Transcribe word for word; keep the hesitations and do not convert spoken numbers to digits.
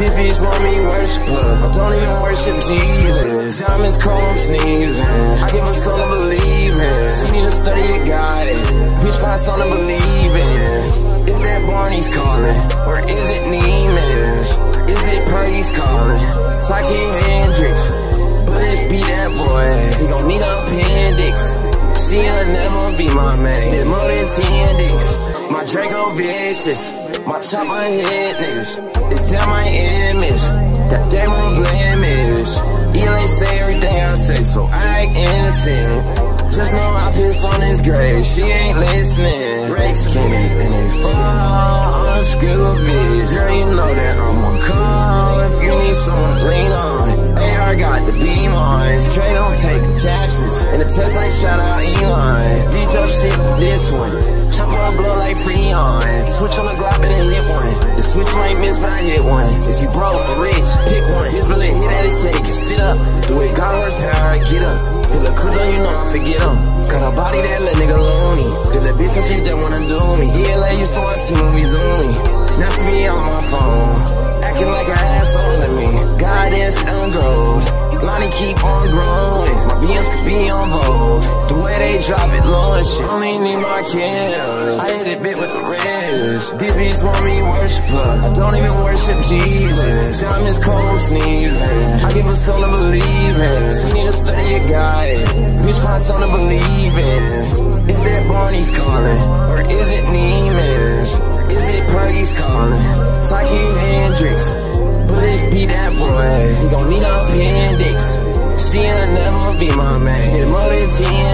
hippies want me worshiping. I don't even worship Jesus. Diamonds cold, I'm sneezing. I give a soul to believe in. She need to study of God. Bitch, my son to believe in. Is that Barney's calling? Or is it Neiman's? Is it Purdy's calling? It's like it Hendrix. But it's be that boy. We gon' need an appendix. She'll never be my man. It's more than ten dicks. My Draco vicious. My chopper hit niggas. It's down my image. That damn old blemish. Elay say everything I say, so I act innocent. Just know I piss on his grave. She ain't listening. Brakes came in and they fall on a screw of bitch. Girl, you know that I'm on call. If you need someone to lean on, A R got the beam on. Dre don't take attachments. And the test like shout out Elon. Did your shit with this one. Chop up, blow like Freon. Switch on the Glock and then hit one. The switch might miss, but I hit one. If you broke or rich, pick one. His bullet hit at his take it. Sit up. Do it, got horsepower, get up. Cause the clues on you know I forget them. Got a body that let nigga loony. Cause that bitch and shit that wanna do me. Yeah, like you saw us two movies only. Now she be on my phone. Acting like an asshole at me. Goddamn, she ungrown. Lonnie keep on growing. My beams could be on hold. The way they drop it low and shit. Only need my kills. I hit it bit with the ribs. These beats want me worshiper. I don't even worship Jesus. Diamonds cold sneezing. I give a soul to believe in. She need to study of God. Bitch, my soul to believe in. Is that Barney's calling? Or is it Neiman's? Is it Purdy's calling? It's like he's Hendrix. Please be that boy. You gon' need an appendix. She'll never be my man. It's more than ten.